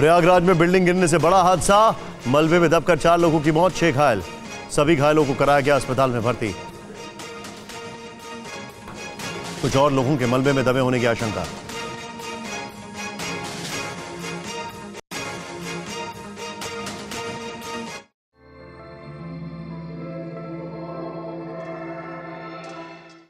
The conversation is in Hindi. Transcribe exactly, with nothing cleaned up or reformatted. प्रयागराज में बिल्डिंग गिरने से बड़ा हादसा, मलबे में दबकर चार लोगों की मौत, छह घायल। सभी घायलों को कराया गया अस्पताल में भर्ती। कुछ और लोगों के मलबे में दबे होने की आशंका।